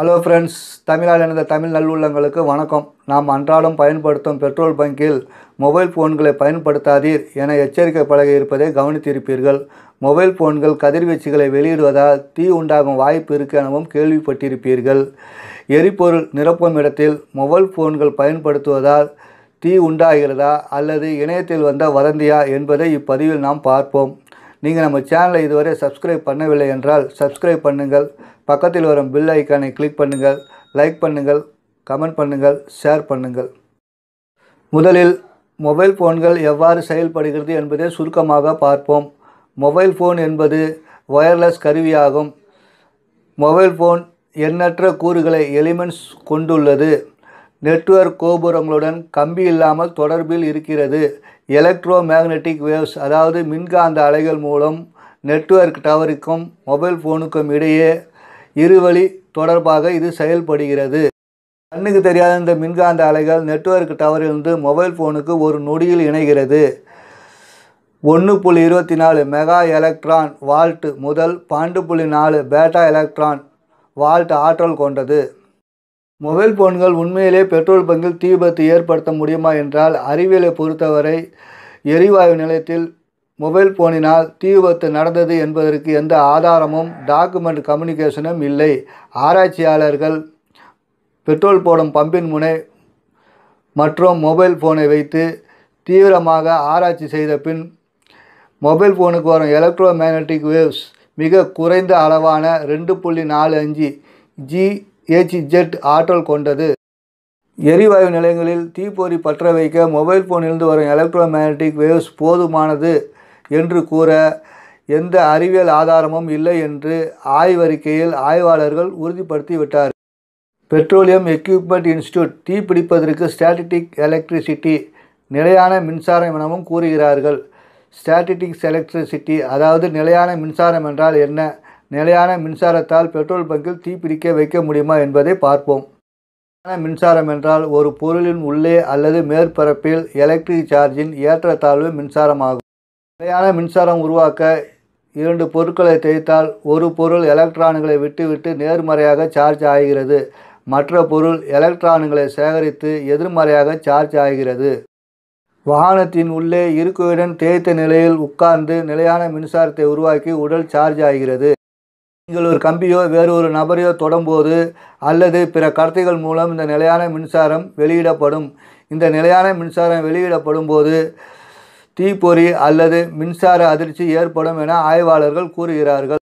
Hello friends, தமிழால் இணைந்த தமிழ் நல்லுள்ளங்களுக்கு வணக்கம். நாம் அன்றாடம் பயன்படுத்தும் பெட்ரோல் பங்கில் மொபைல் ஃபோன்களை பயன்படுத்தாதீர் என எச்சரிக்கை பலகை இருப்பதை கவனித்திருப்பீர்கள். மொபைல் ஃபோன்கள் கதிர்வீச்சுகளை வெளியிடுவதால் தீ உண்டாகும் வாய்ப்பு இருக்கு எனவும் கேள்விப்பட்டிருப்பீர்கள். எரிபொருள் நிரப்பும் இடத்தில் மொபைல் ஃபோன்கள் பயன்படுத்துவதால் தீ உண்டாகிறதா அல்லது இணையத்தில் வந்த வதந்தியா என்பதை இப்பதிவில் நாம் பார்ப்போம். நீங்கள் நம்ம சேனலை இதுவரை சப்ஸ்கிரைப் பண்ணவில்லை என்றால் சப்ஸ்கிரைப் பண்ணுங்கள், பக்கத்தில் வரும் பில் ஐக்கானை கிளிக் பண்ணுங்கள், லைக் பண்ணுங்கள், கமெண்ட் பண்ணுங்கள், ஷேர் பண்ணுங்கள். முதலில் மொபைல் ஃபோன்கள் எவ்வாறு செயல்படுகிறது என்பதை சுருக்கமாக பார்ப்போம். மொபைல் ஃபோன் என்பது வயர்லெஸ் கருவியாகும். மொபைல் ஃபோன் எண்ணற்ற கூறுகளை எலிமெண்ட்ஸ் கொண்டுள்ளது. நெட்வொர்க் கோபுரங்களுடன் கம்பி இல்லாமல் தொடர்பில் இருக்கிறது. எலக்ட்ரோ மேக்னெட்டிக் வேவ்ஸ், அதாவது மின்காந்த அலைகள் மூலம் நெட்வொர்க் டவருக்கும் மொபைல் ஃபோனுக்கும் இடையே இருவழி தொடர்பாக இது செயல்படுகிறது. கண்ணுக்கு தெரியாத இந்த மின்காந்த அலைகள் நெட்வொர்க் டவரிலிருந்து மொபைல் ஃபோனுக்கு ஒரு நொடியில் இணைகிறது. 1.24 மெகா எலக்ட்ரான் வால்ட் முதல் 12.4 பேட்டா எலக்ட்ரான் வால்ட் ஆற்றல் கொண்டது. மொபைல் ஃபோன்கள் உண்மையிலே பெட்ரோல் பங்கில் தீ விபத்து ஏற்படுத்த முடியுமா என்றால், அறிவியலை பொறுத்தவரை எரிவாயு நிலையத்தில் மொபைல் ஃபோனினால் தீ விபத்து நடந்தது என்பதற்கு எந்த ஆதாரமும் டாக்குமெண்ட் கம்யூனிகேஷனும் இல்லை. ஆராய்ச்சியாளர்கள் பெட்ரோல் போடும் பம்பின் முனை மற்றும் மொபைல் ஃபோனை வைத்து தீவிரமாக ஆராய்ச்சி செய்த பின் மொபைல் ஃபோனுக்கு வரும் எலக்ட்ரோ மேக்னெட்டிக் வேவ்ஸ் மிக குறைந்த அளவான 2.45 GHz ஆற்றல் கொண்டது. எரிவாயு நிலையங்களில் தீப்பொறி பற்ற வைக்க மொபைல் ஃபோனிலிருந்து வரும் எலக்ட்ரோ மேக்னெட்டிக் வேவ்ஸ் போதுமானது என்று கூற எந்த அறிவியல் ஆதாரமும் இல்லை என்று ஆய்வறிக்கையில் ஆய்வாளர்கள் உறுதிப்படுத்திவிட்டார். பெட்ரோலியம் எக்யூப்மெண்ட் இன்ஸ்டியூட் தீப்பிடிப்பதற்கு ஸ்டாட்டிக் எலக்ட்ரிசிட்டி, நிலையான மின்சாரம் எனவும் கூறுகிறார்கள். ஸ்டாட்டிக் எலக்ட்ரிசிட்டி, அதாவது நிலையான மின்சாரம் என்றால் என்ன, நிலையான மின்சாரத்தால் பெட்ரோல் பங்கில் தீப்பிடிக்க வைக்க முடியுமா என்பதை பார்ப்போம். நிலையான மின்சாரம் என்றால் ஒரு பொருளின் உள்ளே அல்லது மேற்பரப்பில் எலக்ட்ரிக் சார்ஜின் ஏற்றத்தாழ்வு மின்சாரமாகும். நிலையான மின்சாரம் உருவாக்க 2 பொருட்களை தேய்த்தால் ஒரு பொருள் எலக்ட்ரான்களை விட்டுவிட்டு நேர்மறையாக சார்ஜ் ஆகிறது, மற்ற பொருள் எலக்ட்ரான்களை சேகரித்து எதிர்மறையாக சார்ஜ் ஆகிறது. வாகனத்தின் உள்ளே இருக்கையுடன் தேய்த்த நிலையில் உட்கார்ந்து நிலையான மின்சாரத்தை உருவாக்கி உடல் சார்ஜ் ஆகிறது. நீங்கள் ஒரு கம்பியோ வேறொரு நபரையோ தொடும்போது அல்லது பிற கடத்திகள் மூலம் இந்த நிலையான மின்சாரம் வெளியிடப்படும். இந்த நிலையான மின்சாரம் வெளியிடப்படும் போது தீப்பொறி அல்லது மின்சார அதிர்ச்சி ஏற்படும் என ஆய்வாளர்கள் கூறுகிறார்கள்.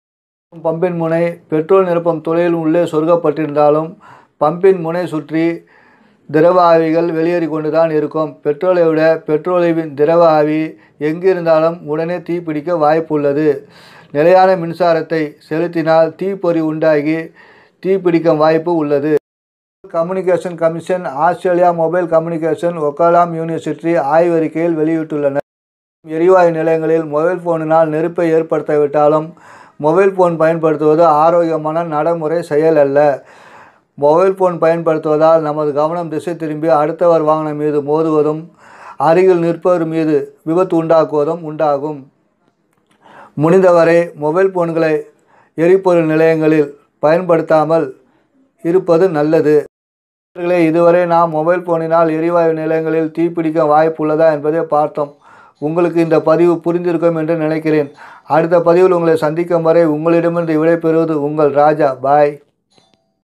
பம்பின் முனை பெட்ரோல் நிரப்பும் துளையில் உள்ளே சொருகப்பட்டிருந்தாலும் பம்பின் முனை சுற்றி திரவ ஆவிகள் வெளியேறி கொண்டுதான் இருக்கும். பெட்ரோலை விட பெட்ரோலின் திரவ ஆவி எங்கிருந்தாலும் உடனே தீப்பிடிக்க வாய்ப்புள்ளது. நிலையான மின்சாரத்தை செலுத்தினால் தீப்பொறி உண்டாகி தீப்பிடிக்கும் வாய்ப்பு உள்ளது. Communication commission, Australia mobile communication ஒக்காலாம் யூனிவர்சிட்டி ஆய்வறிக்கையில் வெளியிட்டுள்ளனர். எரிவாயு நிலையங்களில் மொபைல் ஃபோனினால் நெருப்பை ஏற்படுத்தவிட்டாலும் மொபைல் ஃபோன் பயன்படுத்துவது ஆரோக்கியமான நடைமுறை செயல் அல்ல. மொபைல் ஃபோன் பயன்படுத்துவதால் நமது கவனம் திசை திரும்பி அடுத்தவர் வாகனம் மீது மோதுவதும் அருகில் நிற்பவர் மீது விபத்து உண்டாக்குவதும் உண்டாகும். முடிந்தவரை மொபைல் ஃபோன்களை எரிபொருள் நிலையங்களில் பயன்படுத்தாமல் இருப்பது நல்லது. இதுவரை நாம் மொபைல் ஃபோனினால் எரிவாயு நிலையங்களில் தீப்பிடிக்க வாய்ப்புள்ளதா என்பதை பார்த்தோம். உங்களுக்கு இந்த பதிவு புரிந்திருக்கும் என்று நினைக்கிறேன். அடுத்த பதிவில் உங்களை சந்திக்கும் வரை உங்களிடமிருந்து விடைபெறுவது உங்கள் ராஜா. பாய்.